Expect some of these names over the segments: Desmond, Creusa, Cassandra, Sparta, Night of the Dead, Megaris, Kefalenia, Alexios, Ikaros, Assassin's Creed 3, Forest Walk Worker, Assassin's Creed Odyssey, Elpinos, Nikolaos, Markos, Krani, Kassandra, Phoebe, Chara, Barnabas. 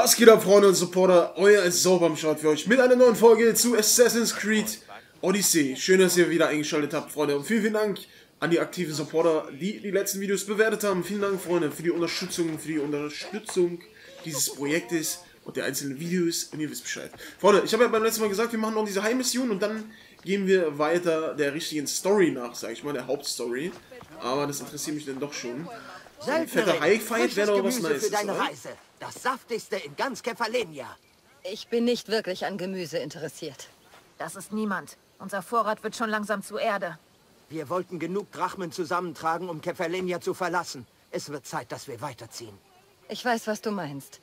Was geht ab, Freunde und Supporter? Euer Soap am Start für euch mit einer neuen Folge zu Assassin's Creed Odyssey. Schön, dass ihr wieder eingeschaltet habt, Freunde. Und vielen, vielen Dank an die aktiven Supporter, die die letzten Videos bewertet haben. Vielen Dank, Freunde, für die Unterstützung dieses Projektes und der einzelnen Videos. Und ihr wisst Bescheid. Freunde, ich habe ja beim letzten Mal gesagt, wir machen noch diese Heimmission und dann gehen wir weiter der richtigen Story nach, sag ich mal, der Hauptstory. Aber das interessiert mich dann doch schon. So ein fetter High-Fight wäre doch was Nices, oder? Das saftigste in ganz Kefalenia. Ich bin nicht wirklich an Gemüse interessiert. Das ist niemand. Unser Vorrat wird schon langsam zu Erde. Wir wollten genug Drachmen zusammentragen, um Kefalenia zu verlassen. Es wird Zeit, dass wir weiterziehen. Ich weiß, was du meinst.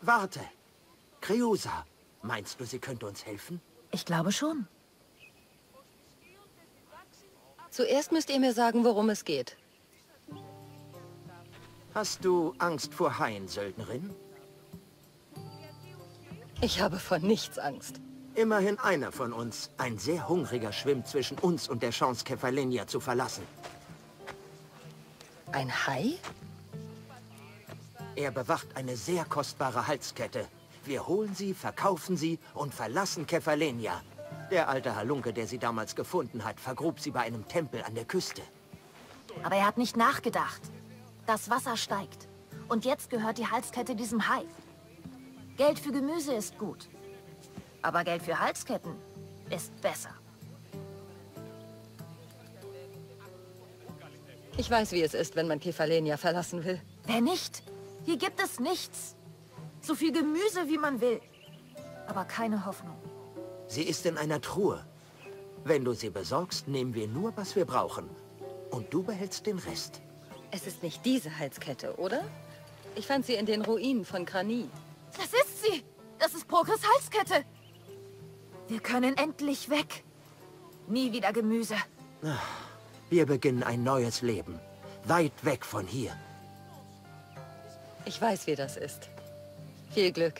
Warte. Creusa, meinst du, sie könnte uns helfen? Ich glaube schon. Zuerst müsst ihr mir sagen, worum es geht. Hast du Angst vor Haien, Söldnerin? Ich habe vor nichts Angst. Immerhin einer von uns, ein sehr hungriger, schwimmt zwischen uns und der Chance, Kefalenia zu verlassen. Ein Hai? Er bewacht eine sehr kostbare Halskette. Wir holen sie, verkaufen sie und verlassen Kefalenia. Der alte Halunke, der sie damals gefunden hat, vergrub sie bei einem Tempel an der Küste. Aber er hat nicht nachgedacht. Das Wasser steigt. Und jetzt gehört die Halskette diesem Hai. Geld für Gemüse ist gut. Aber Geld für Halsketten ist besser. Ich weiß, wie es ist, wenn man Kefalenia verlassen will. Wer nicht? Hier gibt es nichts. So viel Gemüse, wie man will. Aber keine Hoffnung. Sie ist in einer Truhe. Wenn du sie besorgst, nehmen wir nur, was wir brauchen. Und du behältst den Rest. Es ist nicht diese Halskette, oder? Ich fand sie in den Ruinen von Krani. Das ist sie! Das ist Progres Halskette! Wir können endlich weg. Nie wieder Gemüse. Wir beginnen ein neues Leben. Weit weg von hier. Ich weiß, wie das ist. Viel Glück.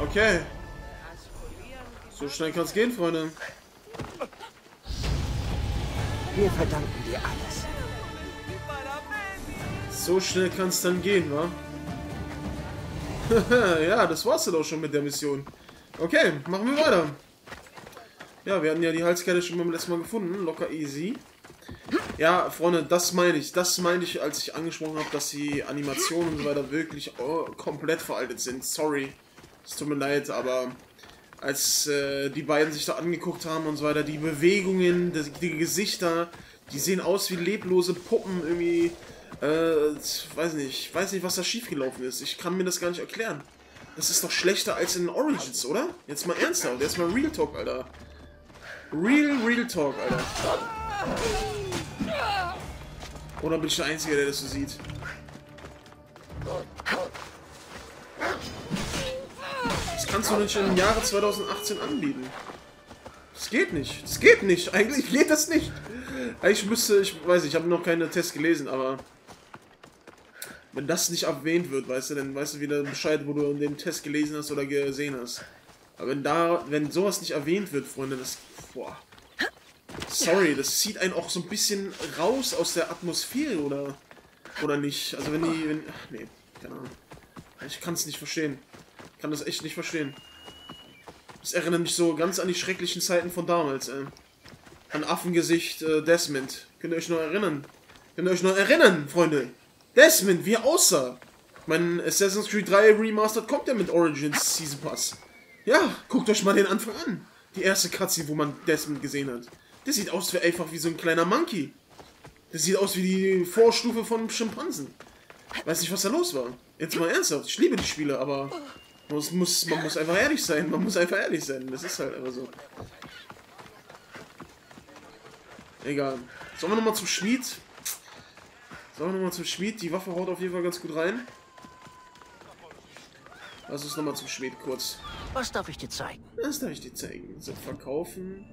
Okay. So schnell kann's gehen, Freunde. Wir verdanken dir alles. So schnell kann es dann gehen, wa? Ja, das war's dann auch schon mit der Mission. Okay, machen wir weiter. Ja, wir hatten ja die Halskette schon beim letzten Mal gefunden. Locker easy. Ja, Freunde, das meine ich. Das meine ich, als ich angesprochen habe, dass die Animationen und so weiter wirklich komplett veraltet sind. Sorry. Es tut mir leid, aber als die beiden sich da angeguckt haben und so weiter, die Bewegungen, die Gesichter, die sehen aus wie leblose Puppen irgendwie, ich weiß nicht, was da schiefgelaufen ist, ich kann mir das gar nicht erklären. Das ist doch schlechter als in Origins, oder? Jetzt mal ernsthaft, jetzt mal Real Talk, Alter. Real Talk, Alter. Oder bin ich der Einzige, der das so sieht? Kannst du nicht im Jahre 2018 anbieten. Das geht nicht. Das geht nicht. Eigentlich geht das nicht. Ich müsste, ich weiß nicht, ich habe noch keine Tests gelesen, aber wenn das nicht erwähnt wird, weißt du, dann weißt du wieder Bescheid, wo du in dem Test gelesen hast oder gesehen hast. Aber wenn sowas nicht erwähnt wird, Freunde, das, boah. Sorry, das zieht einen auch so ein bisschen raus aus der Atmosphäre, oder nicht. Also nee, keine Ahnung. Ich kann es nicht verstehen. Ich kann das echt nicht verstehen. Das erinnert mich so ganz an die schrecklichen Zeiten von damals, ey. An Affengesicht Desmond. Könnt ihr euch noch erinnern? Könnt ihr euch noch erinnern, Freunde? Desmond, wie er aussah. Mein Assassin's Creed 3 Remastered kommt ja mit Origins Season Pass. Ja, guckt euch mal den Anfang an. Die erste Cutscene, wo man Desmond gesehen hat. Das sieht aus wie einfach wie so ein kleiner Monkey. Das sieht aus wie die Vorstufe von Schimpansen. Weiß nicht, was da los war. Jetzt mal ernsthaft, ich liebe die Spiele, aber man muss einfach ehrlich sein, das ist halt einfach so. Egal. Sollen wir nochmal zum Schmied? Die Waffe haut auf jeden Fall ganz gut rein. Lass uns nochmal zum Schmied kurz. Was darf ich dir zeigen? So, verkaufen.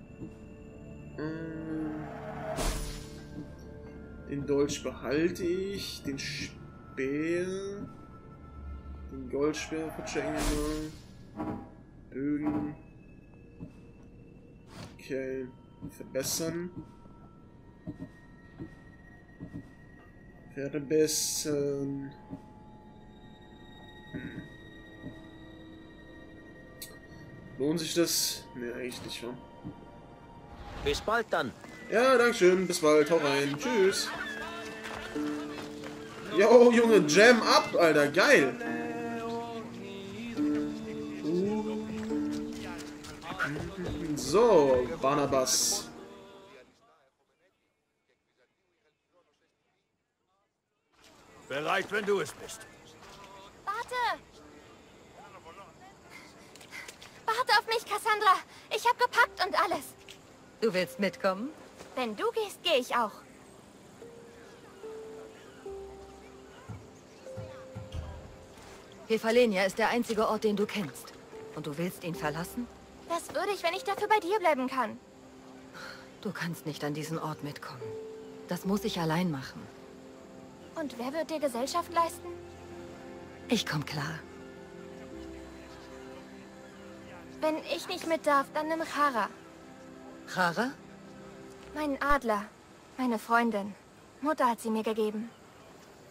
Den Dolch behalte ich. Den Speer. Den Goldschwert verchecken wir mal. Bögen. Okay. Verbessern. Wäre ein bisschen... Lohnt sich das? Ne, eigentlich nicht, wa? Bis bald dann. Ja, dankeschön. Bis bald. Hau rein. Tschüss. Yo, Junge, jam ab, Alter. Geil. So, Barnabas. Bereit, wenn du es bist. Warte! Warte auf mich, Cassandra. Ich habe gepackt und alles. Du willst mitkommen? Wenn du gehst, gehe ich auch. Kefalenia ist der einzige Ort, den du kennst. Und du willst ihn verlassen? Das würde ich, wenn ich dafür bei dir bleiben kann. Du kannst nicht an diesen Ort mitkommen. Das muss ich allein machen. Und wer wird dir Gesellschaft leisten? Ich komme klar. Wenn ich nicht mit darf, dann nimm Chara. Chara? Mein Adler. Meine Freundin. Mutter hat sie mir gegeben.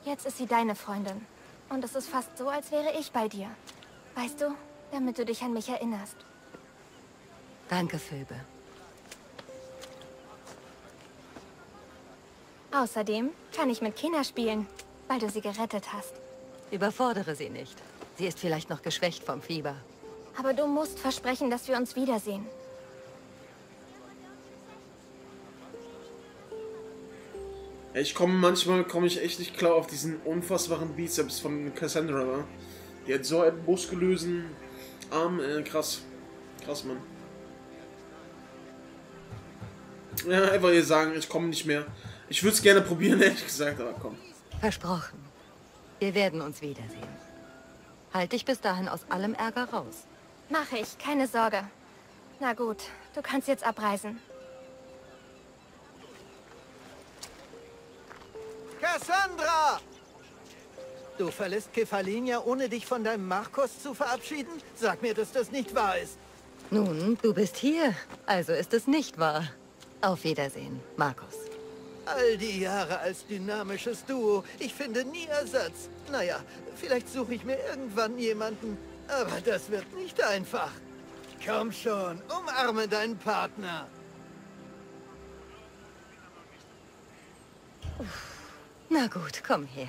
Jetzt ist sie deine Freundin. Und es ist fast so, als wäre ich bei dir. Weißt du, damit du dich an mich erinnerst. Danke, Phoebe. Außerdem kann ich mit Kina spielen, weil du sie gerettet hast. Überfordere sie nicht. Sie ist vielleicht noch geschwächt vom Fieber. Aber du musst versprechen, dass wir uns wiedersehen. Ich komme manchmal, ich echt nicht klar auf diesen unfassbaren Bizeps von Cassandra, ne? Die hat so einen muskulösen Arm, krass. Krass, Mann. Ja, einfach ihr sagen, ich komme nicht mehr. Ich würde es gerne probieren, ehrlich gesagt, aber komm. Versprochen. Wir werden uns wiedersehen. Halt dich bis dahin aus allem Ärger raus. Mache ich, keine Sorge. Na gut, du kannst jetzt abreisen. Cassandra! Du verlässt Kefalenia, ohne dich von deinem Markos zu verabschieden? Sag mir, dass das nicht wahr ist. Nun, du bist hier, also ist es nicht wahr. Auf Wiedersehen, Markos. All die Jahre als dynamisches Duo. Ich finde nie Ersatz. Naja, vielleicht suche ich mir irgendwann jemanden. Aber das wird nicht einfach. Komm schon, umarme deinen Partner. Na gut, komm her.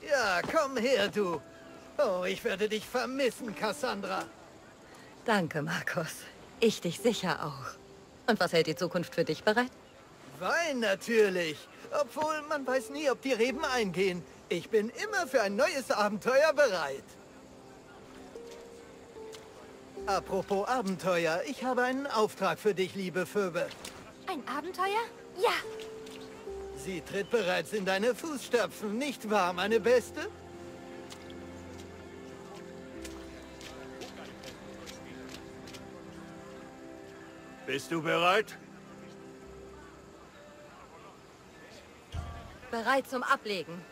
Ja, komm her, du. Oh, ich werde dich vermissen, Cassandra. Danke, Markos. Ich dich sicher auch. Und was hält die Zukunft für dich bereit? Wein natürlich. Obwohl, man weiß nie, ob die Reben eingehen. Ich bin immer für ein neues Abenteuer bereit. Apropos Abenteuer, ich habe einen Auftrag für dich, liebe Phoebe. Ein Abenteuer? Ja. Sie tritt bereits in deine Fußstapfen, nicht wahr, meine Beste? Bist du bereit? Bereit zum Ablegen.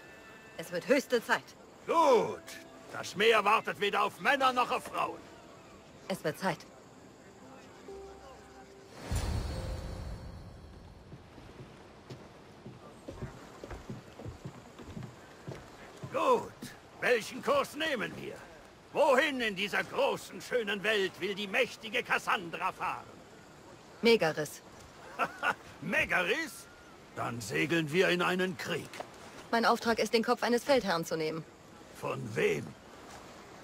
Es wird höchste Zeit. Gut. Das Meer wartet weder auf Männer noch auf Frauen. Es wird Zeit. Gut. Welchen Kurs nehmen wir? Wohin in dieser großen, schönen Welt will die mächtige Kassandra fahren? Megaris. Megaris? Dann segeln wir in einen Krieg. Mein Auftrag ist, den Kopf eines Feldherrn zu nehmen. Von wem?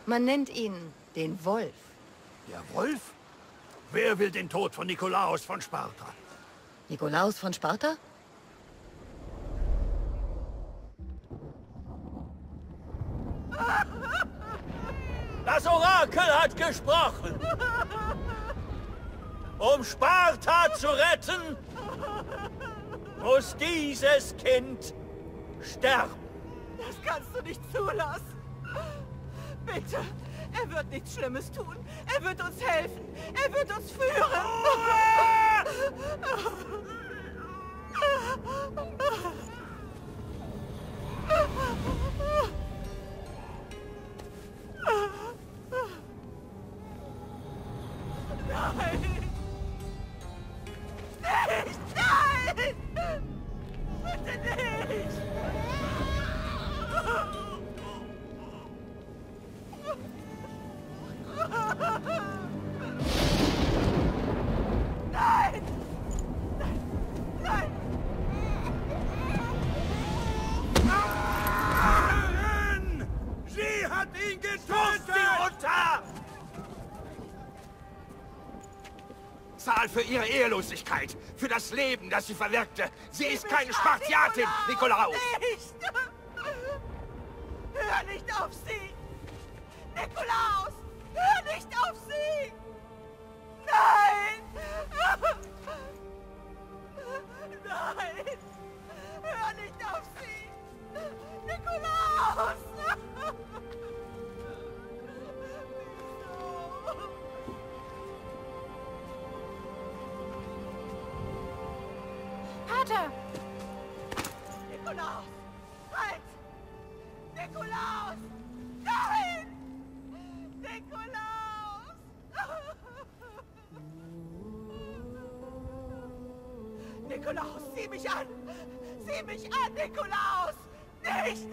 Man nennt ihn den Wolf. Der Wolf? Wer will den Tod von Nikolaos von Sparta? Nikolaos von Sparta? Das Orakel hat gesprochen. Um Sparta zu retten, muss dieses Kind sterben. Das kannst du nicht zulassen. Bitte, er wird nichts Schlimmes tun. Er wird uns helfen. Er wird uns führen. Nein! Nicht! Nein! Bitte nicht! Schicksal für ihre Ehelosigkeit, für das Leben, das sie verwirkte. Sie ist keine Spartiatin, Nikolaos! Nicht. Hör nicht auf sie! Nikolaos! Hör nicht auf sie! Nein! Nein! Hör nicht auf sie! Nikolaos! Vater! Nikolaos! Halt! Nikolaos! Nein! Nikolaos! Nikolaos, sieh mich an! Sieh mich an, Nikolaos! Nicht!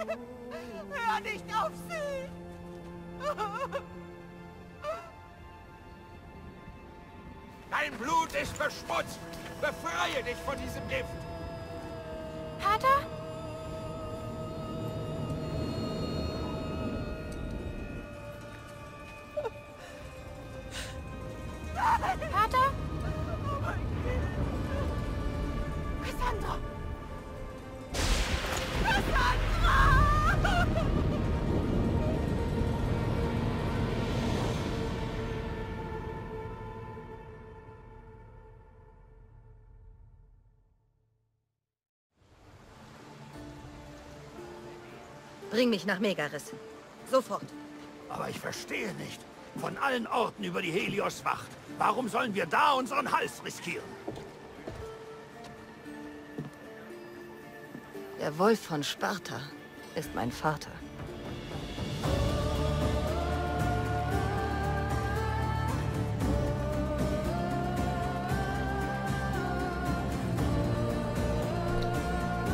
Hör nicht auf sie! Dein Blut ist verschmutzt! Befreie dich von diesem Gift! Vater? Vater? Oh mein Gott! Cassandra! Cassandra! Bring mich nach Megaris. Sofort. Aber ich verstehe nicht. Von allen Orten über die Helios wacht. Warum sollen wir da unseren Hals riskieren? Der Wolf von Sparta ist mein Vater.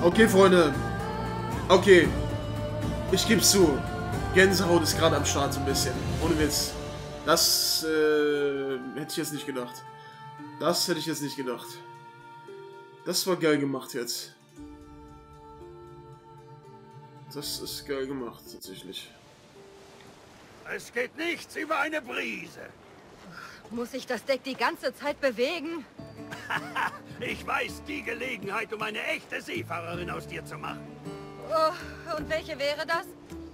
Okay, Freunde. Okay. Ich geb's zu. Gänsehaut ist gerade am Start so ein bisschen. Ohne Witz. Das hätte ich jetzt nicht gedacht. Das hätte ich jetzt nicht gedacht. Das war geil gemacht jetzt. Das ist geil gemacht, tatsächlich. Es geht nichts über eine Brise. Muss ich das Deck die ganze Zeit bewegen? Ich weiß die Gelegenheit, um eine echte Seefahrerin aus dir zu machen. Oh, und welche wäre das?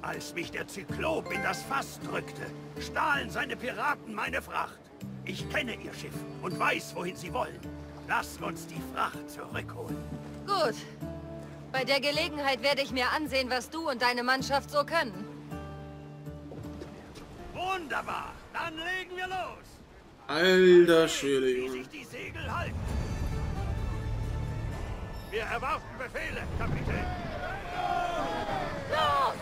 Als mich der Zyklop in das Fass drückte, stahlen seine Piraten meine Fracht. Ich kenne ihr Schiff und weiß, wohin sie wollen. Lassen uns die Fracht zurückholen. Gut. Bei der Gelegenheit werde ich mir ansehen, was du und deine Mannschaft so können. Wunderbar. Dann legen wir los. Alter Schwede, Junge. Wie sich die Segel halten. Wir erwarten Befehle, Kapitän. Los!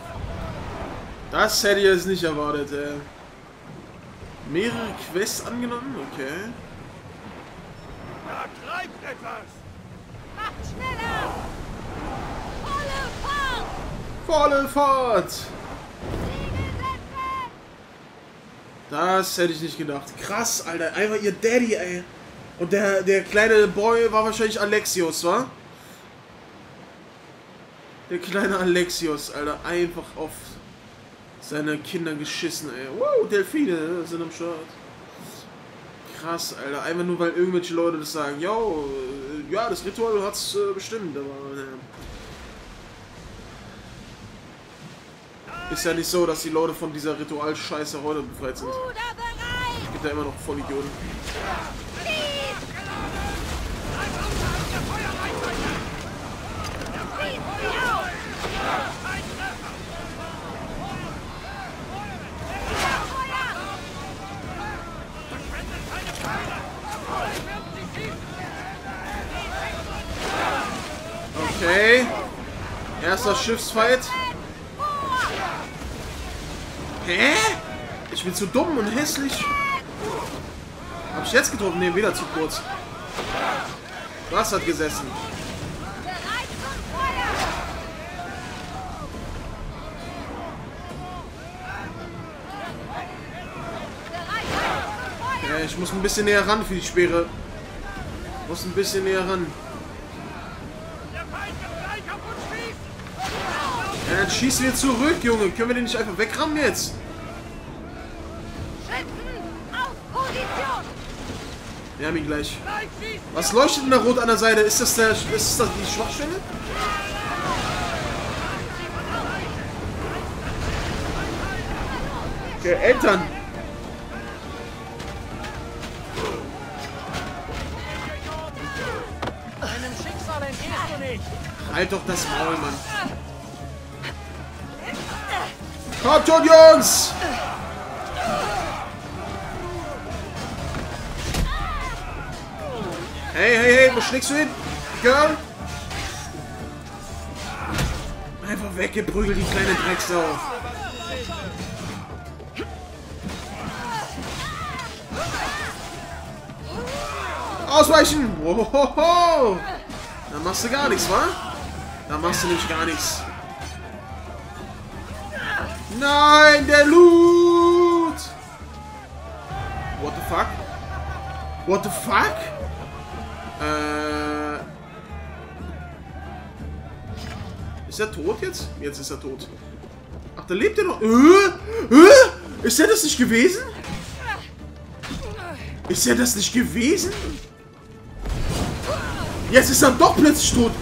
Das hätte ich jetzt nicht erwartet, ey. Mehrere Quests angenommen? Okay. Da treibt etwas! Macht schneller! Volle Fahrt! Volle Fahrt! Das hätte ich nicht gedacht. Krass, Alter. Einfach ihr Daddy, ey. Und der kleine Boy war wahrscheinlich Alexios, wa? Der kleine Alexios, Alter. Einfach auf... seine Kinder geschissen, ey. Wow, Delfine sind am Start. Krass, Alter. Einfach nur, weil irgendwelche Leute das sagen. Yo, ja, das Ritual hat's bestimmt, aber... Ist ja nicht so, dass die Leute von dieser Ritualscheiße heute befreit sind. Es gibt ja immer noch Vollidioten. Okay. Erster Schiffsfight. Hä? Ich bin zu dumm und hässlich. Hab ich jetzt getroffen? Ne, wieder zu kurz. Das hat gesessen. Okay, ich muss ein bisschen näher ran für die Speere. Ich muss ein bisschen näher ran. Ja, dann schießen wir zurück, Junge. Können wir den nicht einfach wegrammen jetzt? Wir haben ihn gleich. Was leuchtet denn da rot an der Seite? Ist das die Schwachstelle? Okay, Eltern. Deinem Schicksal entgehst du nicht. Halt doch das Maul, Mann. Kommt schon, Jungs! Hey, hey, hey, wo schlägst du hin? Girl? Einfach weggeprügelt, die kleine Drecksau. Ausweichen! Wohohoho! Da machst du gar nichts, wa? Da machst du nämlich gar nichts. Nein, der Loot! What the fuck? What the fuck? Ist er tot jetzt? Jetzt ist er tot. Ach, da lebt er noch. Ist er das nicht gewesen? Ist er das nicht gewesen? Jetzt ist er doch plötzlich tot.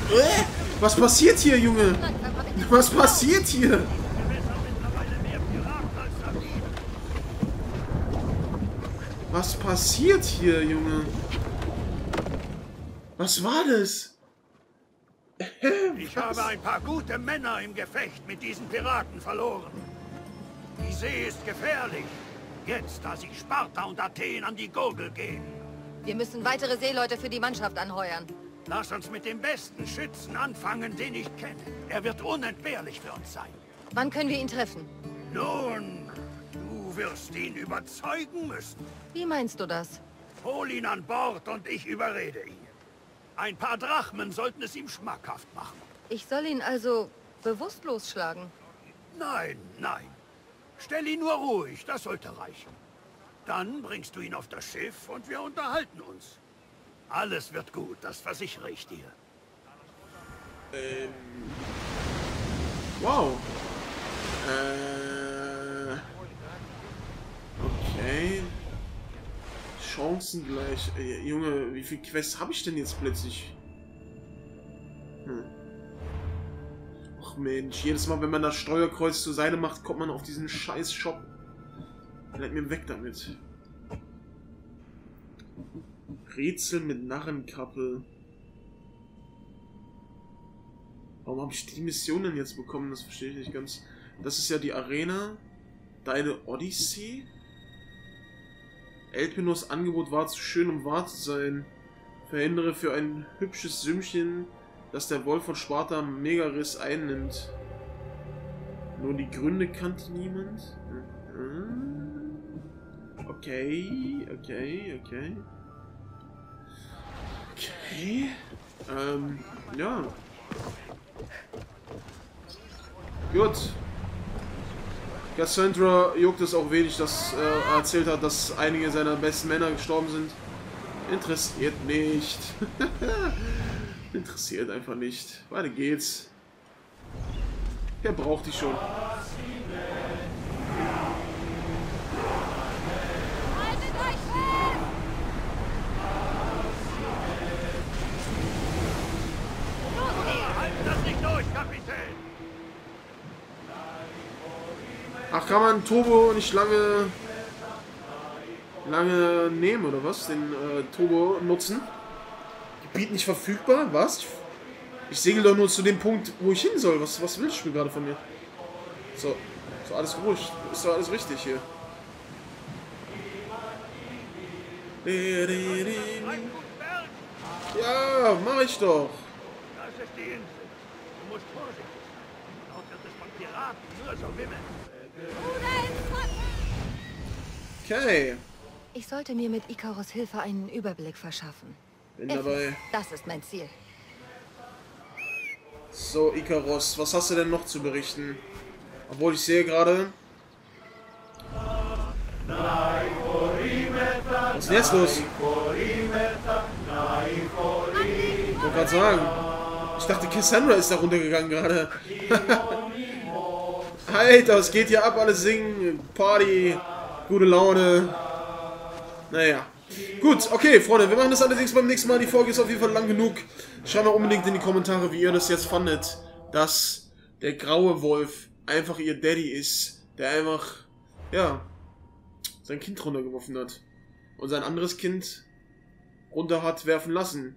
Was passiert hier, Junge? Was passiert hier? Was passiert hier, Junge? Was war das? Ich habe ein paar gute Männer im Gefecht mit diesen Piraten verloren. Die See ist gefährlich. Jetzt, da sich Sparta und Athen an die Gurgel gehen. Wir müssen weitere Seeleute für die Mannschaft anheuern. Lass uns mit dem besten Schützen anfangen, den ich kenne. Er wird unentbehrlich für uns sein. Wann können wir ihn treffen? Nun, du wirst ihn überzeugen müssen. Wie meinst du das? Hol ihn an Bord und ich überrede ihn. Ein paar Drachmen sollten es ihm schmackhaft machen. Ich soll ihn also bewusstlos schlagen? Nein, nein. Stell ihn nur ruhig, das sollte reichen. Dann bringst du ihn auf das Schiff und wir unterhalten uns. Alles wird gut, das versichere ich dir. Wow. Okay. Chancen gleich. Junge, wie viel Quests habe ich denn jetzt plötzlich? Ach Mensch, jedes Mal, wenn man das Steuerkreuz zur Seite macht, kommt man auf diesen scheiß Shop. Bleib mir weg damit. Rätsel mit Narrenkappe. Warum habe ich die Mission denn jetzt bekommen? Das verstehe ich nicht ganz. Das ist ja die Arena. Deine Odyssey. Elpinos Angebot war zu schön, um wahr zu sein. Verhindere für ein hübsches Sümmchen, dass der Wolf von Sparta Megaris einnimmt. Nur die Gründe kannte niemand. Okay, okay, okay. Okay. Ja. Gut. Cassandra juckt es auch wenig, dass er erzählt hat, dass einige seiner besten Männer gestorben sind. Interessiert nicht. Interessiert einfach nicht. Weiter geht's. Wer braucht die schon? Ach, kann man Turbo nicht lange nehmen, oder was? Den Turbo nutzen? Gebiet nicht verfügbar? Was? Ich segel doch nur zu dem Punkt, wo ich hin soll. Was will das Spiel gerade von mir? So, ist doch alles ruhig. Ist doch alles richtig hier. Ja, mach ich doch. Das ist die Insel. Du musst vorsichtig sein. Dort wird es von Piraten nur so wimmeln. Okay. Ich sollte mir mit Ikaros Hilfe einen Überblick verschaffen. Bin dabei. Das ist mein Ziel. So, Ikaros, was hast du denn noch zu berichten? Obwohl ich sehe gerade... Was ist denn jetzt los? Ich wollte gerade sagen. Ich dachte, Cassandra ist da runtergegangen gerade. Alter, es geht hier ab, alles singen, Party, gute Laune. Naja, Gut, okay, Freunde, wir machen das allerdings beim nächsten Mal. Die Folge ist auf jeden Fall lang genug. Schreibt mal unbedingt in die Kommentare, wie ihr das jetzt fandet, dass der graue Wolf einfach ihr Daddy ist, der einfach, ja, sein Kind runtergeworfen hat und sein anderes Kind runter hat werfen lassen.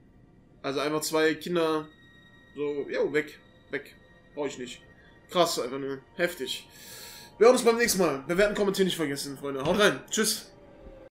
Also einfach zwei Kinder so, ja, weg, brauche ich nicht. Krass, einfach nur heftig. Wir hören uns beim nächsten Mal. Bewerten, kommentieren nicht vergessen, Freunde. Haut rein, tschüss.